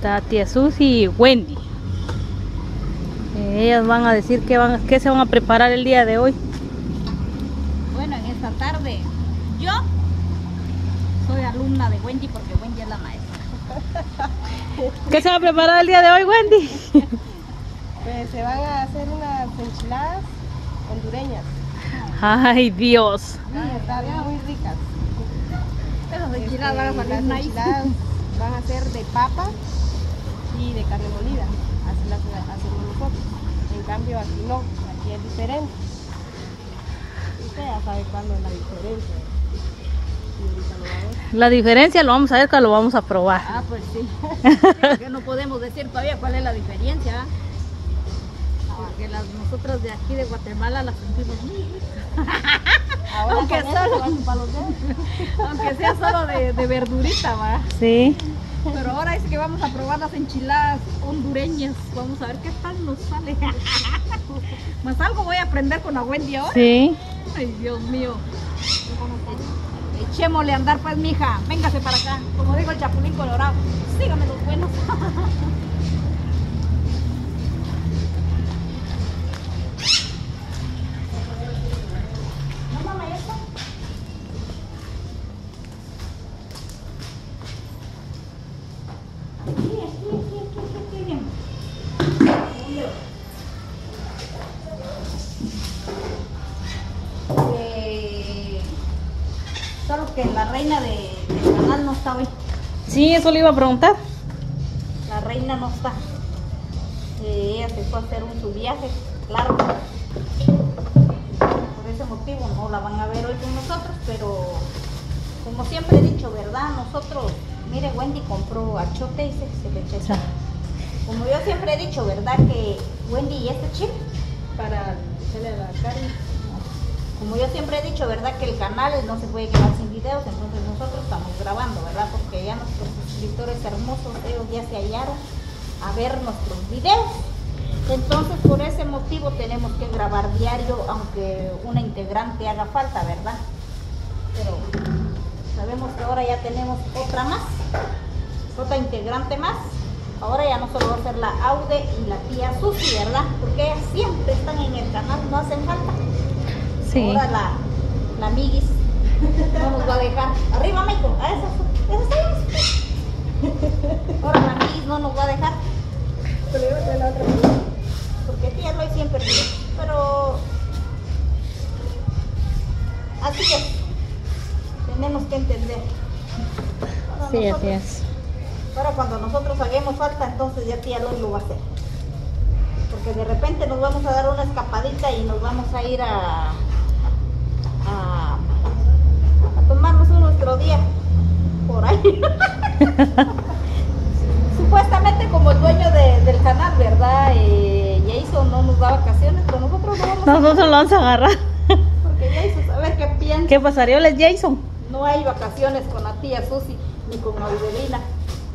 Está Tía Susy y Wendy. Ellas van a decir qué se van a preparar el día de hoy. Bueno, en esta tarde yo soy alumna de Wendy porque Wendy es la maestra. ¿Qué se va a preparar el día de hoy, Wendy? Pues se van a hacer unas enchiladas hondureñas. ¡Ay, Dios! Están muy ricas. Pero enchiladas van a poner maíz. Van a ser de papa y de carne molida. Así las hacemos nosotros. En cambio aquí no, aquí es diferente. Usted ya sabe cuándo es la diferencia. La diferencia lo vamos a ver cuando lo vamos a probar. Ah, pues sí. Porque no podemos decir todavía cuál es la diferencia. Porque nosotros de aquí de Guatemala las sentimos muy ricas. Aunque sea solo de verdurita, ¿va? Sí. Pero ahora es que vamos a probar las enchiladas hondureñas. Vamos a ver qué tal nos sale. Más algo voy a aprender con la Wendy ahora. Sí. Ay, Dios mío. Echémosle a andar pues, mija. Véngase para acá. Como digo el Chapulín Colorado. Sígame los buenos. Solo que la reina del canal no está hoy. Sí, eso le iba a preguntar. La reina no está. Ella se fue a hacer su viaje largo. Por ese motivo no la van a ver hoy con nosotros, pero como siempre he dicho, ¿verdad? Nosotros, mire, Wendy compró achote y se le echó. Como yo siempre he dicho, ¿verdad? Que Wendy y este chip para echarle la carne. Como yo siempre he dicho, ¿verdad? Que el canal no se puede quedar sin videos, entonces nosotros estamos grabando, ¿verdad? Porque ya nuestros suscriptores hermosos, ellos ya se hallaron a ver nuestros videos. Entonces, por ese motivo tenemos que grabar diario, aunque una integrante haga falta, ¿verdad? Pero sabemos que ahora ya tenemos otra más, otra integrante más. Ahora ya no solo va a ser la Aude y la Tía Susy, ¿verdad? Porque ellas siempre están en el canal, no hacen falta. Sí. Ahora la amiguis no nos va a dejar. Arriba, Michael. A esas. Ahora la amiguis no nos va a dejar. Pero yo de la otra vez. Porque tía no hay siempre. Pero así que tenemos que entender. Ahora sí, así es. Ahora cuando nosotros hagamos falta, entonces ya tía Lois lo va a hacer. Porque de repente nos vamos a dar una escapadita y nos vamos a ir a tomarnos nuestro día por ahí. Supuestamente como el dueño del canal, ¿verdad? Jason no nos da vacaciones, pero nosotros no vamos a... Nosotros lo vamos a agarrar. Porque Jason, a ver qué piensa. ¿Qué pasaría con Jason? No hay vacaciones con la Tía Susy ni con Audelina.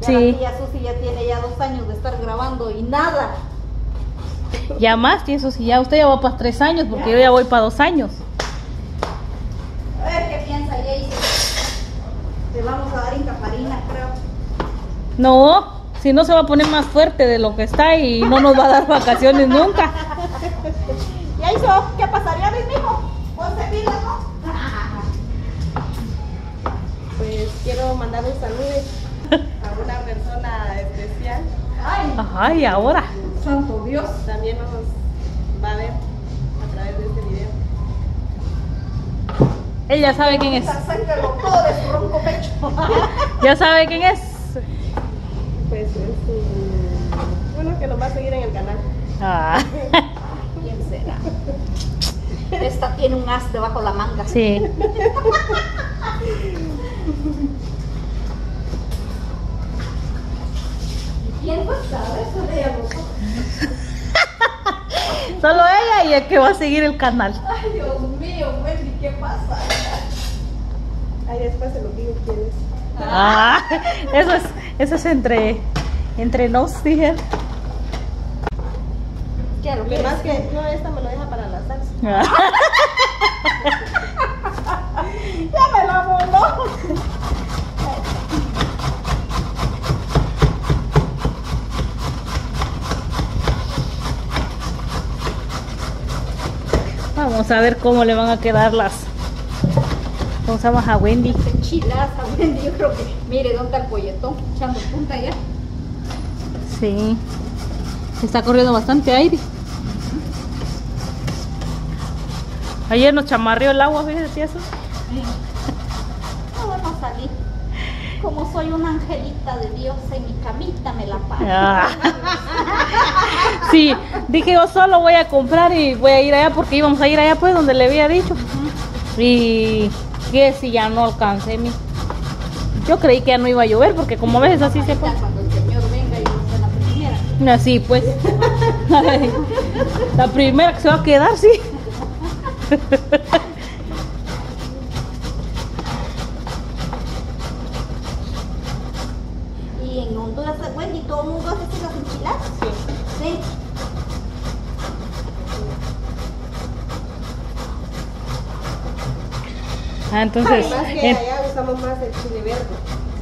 Ya sí. La Tía Susy ya tiene 2 años de estar grabando y nada. Ya más, Tía Susy, ya usted ya va para 3 años, porque yo ya voy para 2 años. Le vamos a dar incaparina, creo. No, si no se va a poner más fuerte de lo que está y no nos va a dar vacaciones nunca. Ya hizo, ¿qué pasaría, mi hijo? ¿Puedo servirla, no? Pues quiero mandar un saludo a una persona especial. Ay, ajá, y ahora. Santo Dios. También nos va a ver a través de este video. Ella sabe quién es. Ya sabe quién es. Pues es uno que nos va a seguir en el canal. Ah. ¿Quién será? Esta tiene un as debajo la manga. Sí. ¿Quién sabe eso de ella? Solo ella y el que va a seguir el canal. Ay, Dios mío, Wendy, ¿qué pasa? Ay, después se lo digo quién es. Ah, eso es entre nos, dije. Claro, lo que más que yo esta me lo deja para la salsa. Ah. Ya me la voló. Vamos a ver cómo le van a quedar las... Vamos a Wendy. Chilas a Wendy, yo creo que... Mire, ¿dónde está el polletón? Echando punta ya. Sí. Está corriendo bastante aire. Ayer nos chamarreó el agua, fíjate eso. Sí. No vamos a salir. Como soy una angelita de Dios, en mi camita me la pago. Ah. Sí, dije yo solo voy a comprar y voy a ir allá porque íbamos a ir allá pues donde le había dicho. Y que si ya no alcancé mi. Yo creí que ya no iba a llover porque como ves así se pone. Cuando el Señor venga y sea la primera. Así pues. La primera que se va a quedar, sí. Y en Honduras, Wendy, todo el mundo hace las enchiladas. Sí. Sí. Ah, entonces. Además que allá usamos más el chile verde.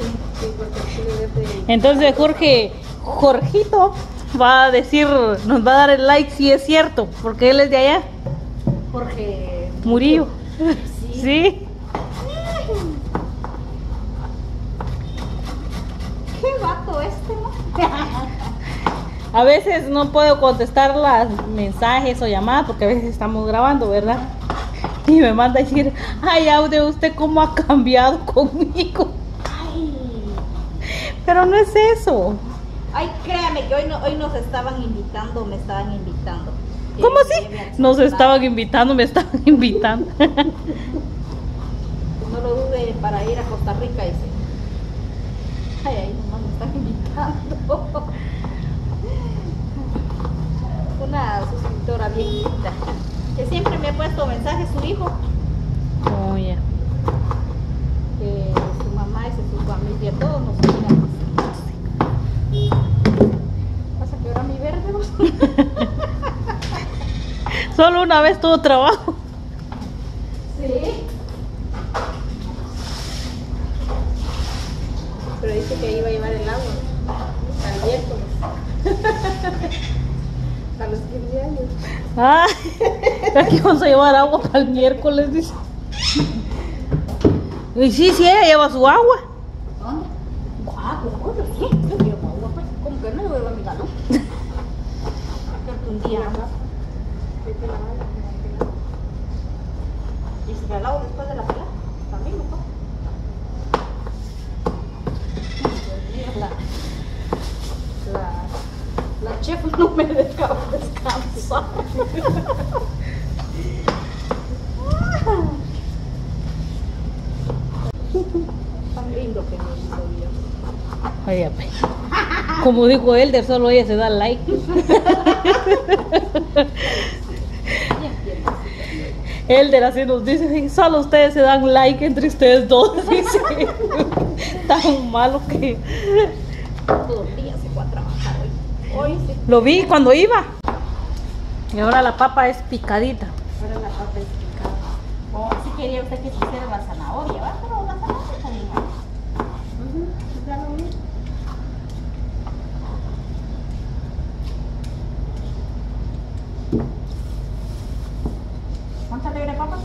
Sí. Sí, porque el chile verde. Entonces Jorgito va a decir, nos va a dar el like si es cierto, porque él es de allá. Jorge Murillo. Sí. ¿Sí? Qué vato este, ¿no? A veces no puedo contestar los mensajes o llamadas porque a veces estamos grabando, ¿verdad? Y me manda a decir, ay, Aude, usted cómo ha cambiado conmigo. Ay. Pero no es eso. Ay, créame que hoy nos estaban invitando, me estaban invitando. ¿Cómo así? Nos estaban invitando, me estaban invitando. No lo dude para ir a Costa Rica, dice. Ay, ay, nomás me están invitando. Una suscriptora viejita que siempre me ha puesto mensajes, su hijo. Oh, yeah. Que su mamá y su familia, todos nos miran. ¿Vas a quebrar mi verde? Solo una vez todo trabajo. Sí. Pero dice que iba a llevar el agua. Al miércoles. A los 15 años. Ah, aquí vamos a llevar agua para el miércoles, dice. Y sí, ella lleva su agua. ¿Dónde? Ah, ¿cómo? ¿Sí? Yo llevo agua, pues. ¿Cómo que no llevo mi galón? Un día más. Y si me lavo después de la pelada, también me toca. La chef no me dejaba descansar. Tan lindo que me hizo Dios. Ay, pues. Como dijo Elder, solo ella se da like. Elder así nos dice, solo ustedes se dan like entre ustedes dos, dice. Tan malo que... Todo el día se fue a trabajar hoy. Sí. Lo vi cuando iba. Y ahora la papa es picadita. Ahora la papa es picada. Oh, si sí quería usted que se hiciera la zanahoria, ¿verdad? Pero la zanahoria está bien. Ya lo vi. ¿Cuántas libras de papas?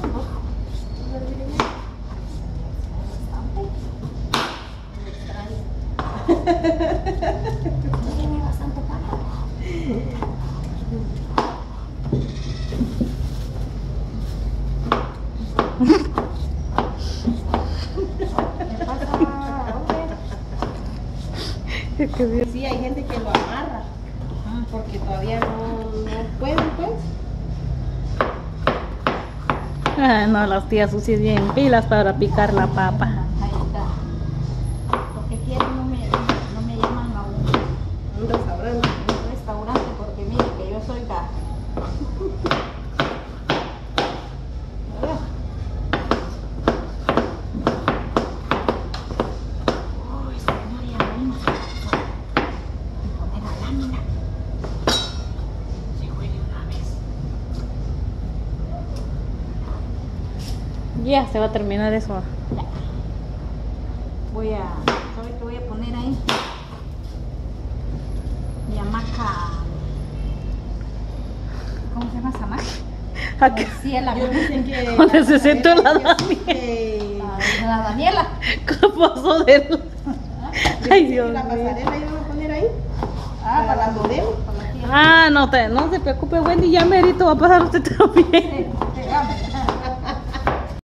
Tiene bastante papa. Sí, hay gente que lo amarra porque todavía no pueden, pues. Ah, no, las tías Susy es bien pilas para picar la papa. Ahí está. Porque quieren no me llaman a un restaurante. Un restaurante porque mire que yo soy la... Uy, señor, ya la vino. De la lámina. Se huele una vez. Ya se va a terminar eso. Ya. ¿Sabes qué voy a poner ahí? Yamaca. ¿Cómo se llama esa maca? Necesito la Daniela. La Daniela. ¿Cómo pasó de él? Ay, Dios. ¿La pasarela iban a poner ahí? Ah, para la modelo. Ah, no se preocupe, Wendy, ya merito va a pasar usted también.